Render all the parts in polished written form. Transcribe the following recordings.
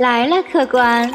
来了，客官。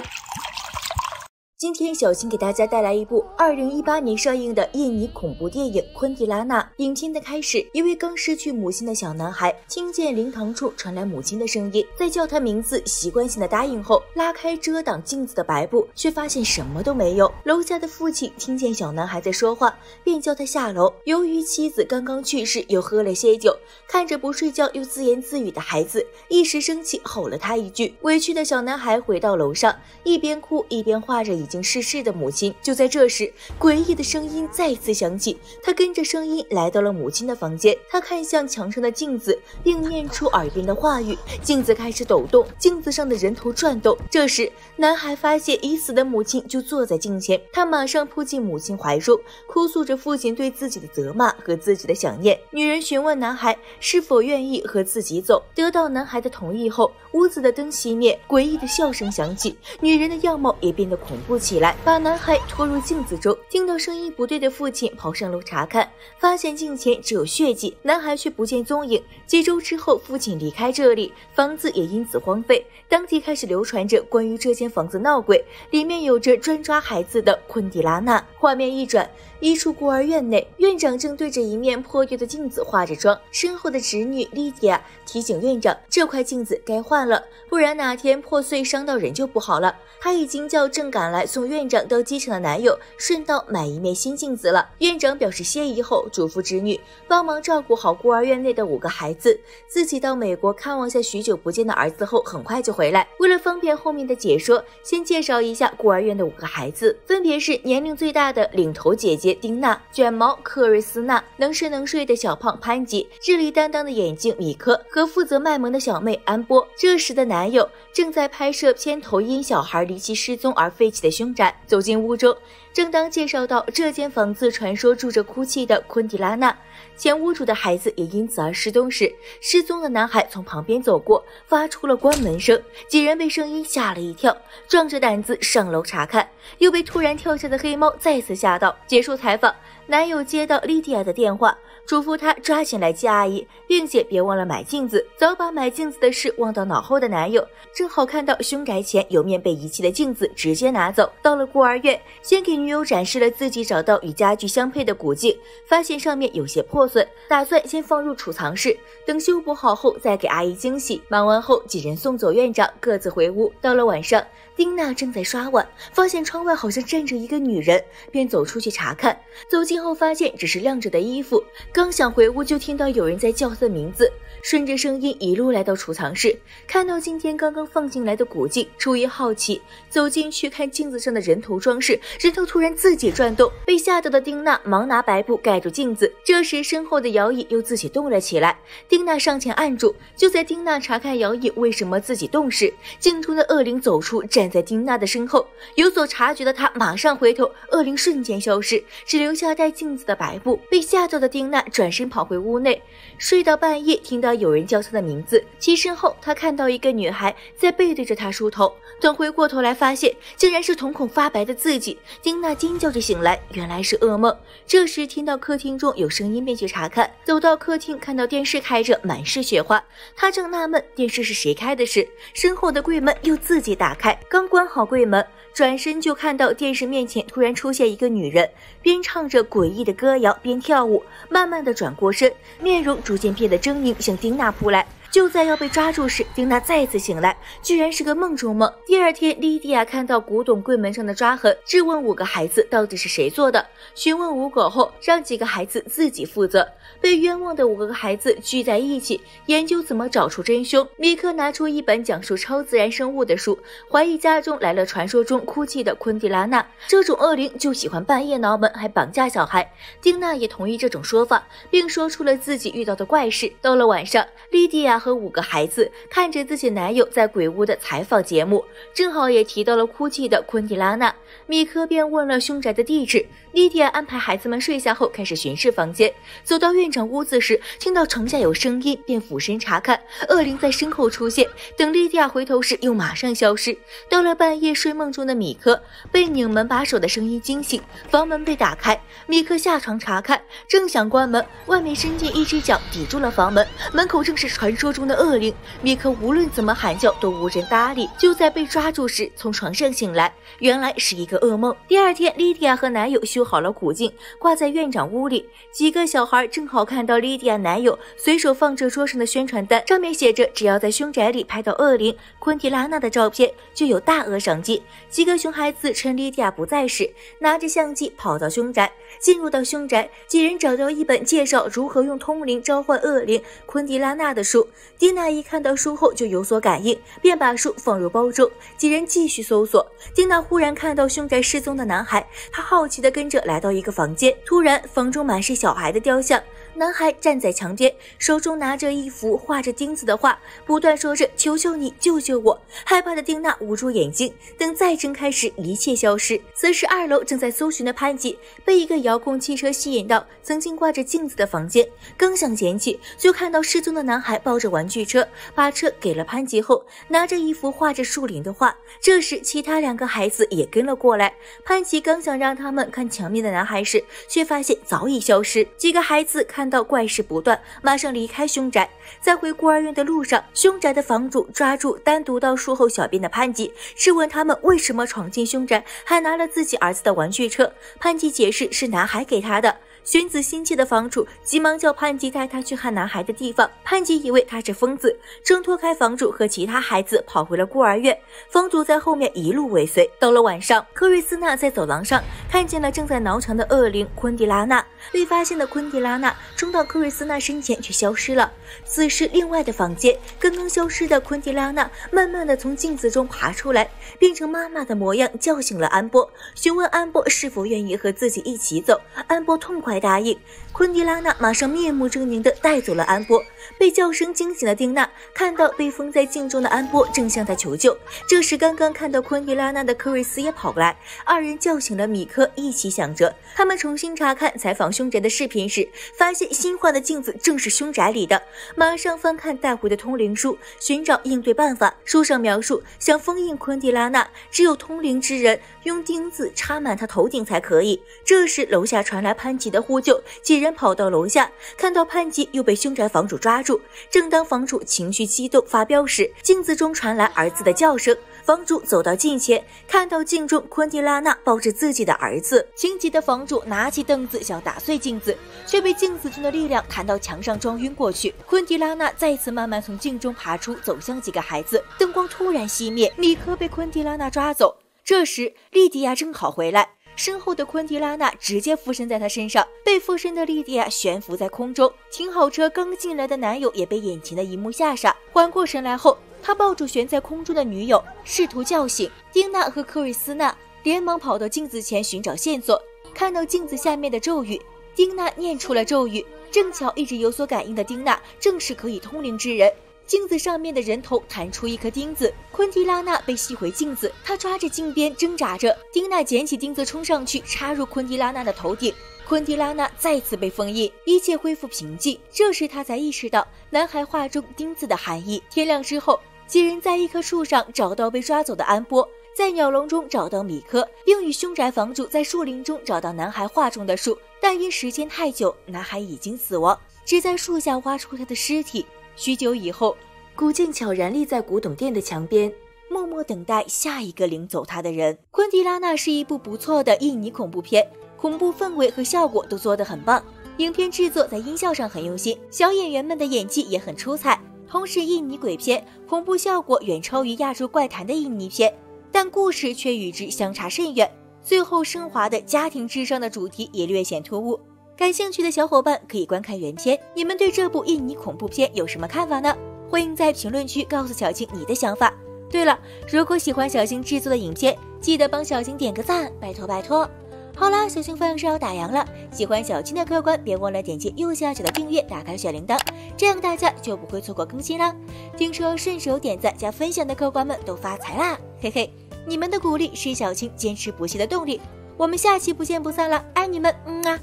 今天小新给大家带来一部2018年上映的印尼恐怖电影《昆蒂拉纳》。影片的开始，一位刚失去母亲的小男孩听见灵堂处传来母亲的声音，在叫他名字习惯性的答应后，拉开遮挡镜子的白布，却发现什么都没有。楼下的父亲听见小男孩在说话，便叫他下楼。由于妻子刚刚去世，又喝了些酒，看着不睡觉又自言自语的孩子，一时生气吼了他一句。委屈的小男孩回到楼上，一边哭一边画着已经逝世的母亲。就在这时，诡异的声音再次响起，他跟着声音来到了母亲的房间。他看向墙上的镜子，并念出耳边的话语。镜子开始抖动，镜子上的人头转动。这时，男孩发现已死的母亲就坐在镜前，他马上扑进母亲怀中，哭诉着父亲对自己的责骂和自己的想念。女人询问男孩是否愿意和自己走，得到男孩的同意后，屋子的灯熄灭，诡异的笑声响起，女人的样貌也变得恐怖起来，把男孩拖入镜子中。听到声音不对的父亲跑上楼查看，发现镜前只有血迹，男孩却不见踪影。几周之后，父亲离开这里，房子也因此荒废。当地开始流传着关于这间房子闹鬼，里面有着专抓孩子的昆蒂拉纳。画面一转，一处孤儿院内，院长正对着一面破旧的镜子化着妆，身后的侄女莉迪亚提醒院长，这块镜子该换了，不然哪天破碎伤到人就不好了。他已经叫正赶来送院长到机场的男友顺道买一面新镜子了。院长表示谢意后，嘱咐侄女帮忙照顾好孤儿院内的5个孩子，自己到美国看望下许久不见的儿子后，很快就回来。为了方便后面的解说，先介绍一下孤儿院的5个孩子，分别是年龄最大的领头姐姐丁娜、卷毛克瑞斯娜、能吃能睡的小胖潘吉、智力担当的眼镜米科和负责卖萌的小妹安波。这时的男友正在拍摄片头因小孩离奇失踪而废弃的凶宅。走进屋中，正当介绍到这间房子传说住着哭泣的昆蒂拉娜，前屋主的孩子也因此而失踪时，失踪的男孩从旁边走过，发出了关门声。几人被声音吓了一跳，壮着胆子上楼查看，又被突然跳下的黑猫再次吓到。结束采访，男友接到莉迪亚的电话，嘱咐她抓紧来接阿姨，并且别忘了买镜子。早把买镜子的事忘到脑后的男友，正好看到凶宅前有面被遗弃的镜子，直接拿走。到了孤儿院，先给女友展示了自己找到与家具相配的古镜，发现上面有些破损，打算先放入储藏室，等修补好后再给阿姨惊喜。忙完后，几人送走院长，各自回屋。到了晚上，丁娜正在刷碗，发现窗外好像站着一个女人，便走出去查看。走近后发现只是晾着的衣服，刚想回屋就听到有人在叫他的名字，顺着声音一路来到储藏室，看到今天刚刚放进来的古镜，出于好奇走进去看镜子上的人头装饰，人头突然自己转动，被吓到的丁娜忙拿白布盖住镜子。这时身后的摇椅又自己动了起来，丁娜上前按住。就在丁娜查看摇椅为什么自己动时，镜中的恶灵走出，站在丁娜的身后。有所察觉的她马上回头，恶灵瞬间消失，只留下带镜子的白布。被吓到的丁娜转身跑回屋内，睡到半夜听到有人叫她的名字，起身后她看到一个女孩在背对着她梳头，等回过头来发现竟然是瞳孔发白的自己。丁娜尖叫着醒来，原来是噩梦。这时听到客厅中有声音，便去查看。走到客厅，看到电视开着，满是雪花。她正纳闷电视是谁开的时，身后的柜门又自己打开。刚关好柜门，转身就看到电视面前突然出现一个女人，边唱着诡异的歌谣边跳舞，慢慢的转过身，面容逐渐变得狰狞，向丁娜扑来。就在要被抓住时，丁娜再次醒来，居然是个梦中梦。第二天，莉迪亚看到古董柜门上的抓痕，质问5个孩子到底是谁做的。询问无果后，让几个孩子自己负责。被冤枉的5个孩子聚在一起，研究怎么找出真凶。米克拿出一本讲述超自然生物的书，怀疑家中来了传说中哭泣的昆蒂拉娜，这种恶灵就喜欢半夜挠门，还绑架小孩。丁娜也同意这种说法，并说出了自己遇到的怪事。到了晚上，莉迪亚和5个孩子看着自己男友在鬼屋的采访节目，正好也提到了哭泣的昆蒂拉娜。米克便问了凶宅的地址，莉迪亚安排孩子们睡下后开始巡视房间。走到院长屋子时，听到床下有声音，便俯身查看，恶灵在身后出现，等莉迪亚回头时又马上消失。到了半夜，睡梦中的米克被拧门把手的声音惊醒，房门被打开，米克下床查看，正想关门，外面伸进一只脚抵住了房门，门口正是传说说中的恶灵，米克无论怎么喊叫都无人搭理。就在被抓住时，从床上醒来，原来是一个噩梦。第二天，莉迪亚和男友修好了古镜，挂在院长屋里。几个小孩正好看到莉迪亚男友随手放着桌上的宣传单，上面写着只要在凶宅里拍到恶灵昆迪拉娜的照片，就有大额赏金。几个熊孩子趁莉迪亚不在时，拿着相机跑到凶宅。进入到凶宅，几人找到一本介绍如何用通灵召唤恶灵昆迪拉娜的书。蒂娜一看到书后就有所感应，便把书放入包中。几人继续搜索，蒂娜忽然看到凶宅失踪的男孩，她好奇地跟着来到一个房间。突然，房中满是小孩的雕像，男孩站在墙边，手中拿着一幅画着钉子的画，不断说着求求你救救我。害怕的丁娜捂住眼睛，等再睁开时一切消失。此时二楼正在搜寻的潘吉被一个遥控汽车吸引到曾经挂着镜子的房间，刚想捡起，就看到失踪的男孩抱着玩具车，把车给了潘吉后，拿着一幅画着树林的画。这时其他两个孩子也跟了过来，潘吉刚想让他们看墙面的男孩时，却发现早已消失。几个孩子看到怪事不断，马上离开凶宅。在回孤儿院的路上，凶宅的房主抓住单独到树后小便的潘吉，质问他们为什么闯进凶宅，还拿了自己儿子的玩具车。潘吉解释是男孩给他的。寻子心切的房主急忙叫潘吉带他去看男孩的地方。潘吉以为他是疯子，挣脱开房主和其他孩子，跑回了孤儿院。房主在后面一路尾随。到了晚上，科瑞斯娜在走廊上看见了正在挠墙的恶灵昆迪拉娜。被发现的昆迪拉娜冲到科瑞斯娜身前，却消失了。此时，另外的房间，刚刚消失的昆迪拉娜慢慢的从镜子中爬出来，变成妈妈的模样，叫醒了安波，询问安波是否愿意和自己一起走。安波痛快答应，昆迪拉娜马上面目狰狞地带走了安波。被叫声惊醒的丁娜看到被封在镜中的安波正向他求救，这时刚刚看到昆迪拉娜的科瑞斯也跑来，二人叫醒了米科，一起想着。他们重新查看采访凶宅的视频时，发现新换的镜子正是凶宅里的，马上翻看带回的通灵书，寻找应对办法。书上描述，想封印昆迪拉娜，只有通灵之人用钉子插满他头顶才可以。这时楼下传来潘吉的呼救，几人跑到楼下，看到潘吉又被凶宅房主抓住。正当房主情绪激动发飙时，镜子中传来儿子的叫声。房主走到近前，看到镜中昆迪拉娜抱着自己的儿子，情急的房主拿起凳子想打碎镜子，却被镜子中的力量弹到墙上撞晕过去。昆迪拉娜再次慢慢从镜中爬出，走向几个孩子。灯光突然熄灭，米科被昆迪拉娜抓走。这时莉迪亚正好回来，身后的昆迪拉娜直接附身在他身上，被附身的莉迪亚悬浮在空中。停好车刚进来的男友也被眼前的一幕吓傻，缓过神来后，他抱住悬在空中的女友，试图叫醒。丁娜和克瑞斯娜连忙跑到镜子前寻找线索，看到镜子下面的咒语，丁娜念出了咒语。正巧一直有所感应的丁娜正是可以通灵之人。镜子上面的人头弹出一颗钉子，昆迪拉娜被吸回镜子，她抓着镜边挣扎着。丁娜捡起钉子冲上去，插入昆迪拉娜的头顶。昆迪拉娜再次被封印，一切恢复平静。这时她才意识到男孩画中钉子的含义。天亮之后，几人在一棵树上找到被抓走的安波，在鸟笼中找到米科，并与凶宅房主在树林中找到男孩画中的树，但因时间太久，男孩已经死亡，只在树下挖出他的尸体。许久以后，古镜悄然立在古董店的墙边，默默等待下一个领走他的人。昆迪拉娜是一部不错的印尼恐怖片，恐怖氛围和效果都做得很棒，影片制作在音效上很用心，小演员们的演技也很出彩。同是印尼鬼片，恐怖效果远超于亚洲怪谈的印尼片，但故事却与之相差甚远，最后升华的家庭至上的主题也略显突兀。感兴趣的小伙伴可以观看原片。你们对这部印尼恐怖片有什么看法呢？欢迎在评论区告诉小青你的想法。对了，如果喜欢小青制作的影片，记得帮小青点个赞，拜托拜托。好啦，小青分享是要打烊了。喜欢小青的客官，别忘了点击右下角的订阅，打开小铃铛，这样大家就不会错过更新啦。听说顺手点赞加分享的客官们都发财啦，嘿嘿！你们的鼓励是小青坚持不懈的动力。我们下期不见不散啦，爱你们，啊！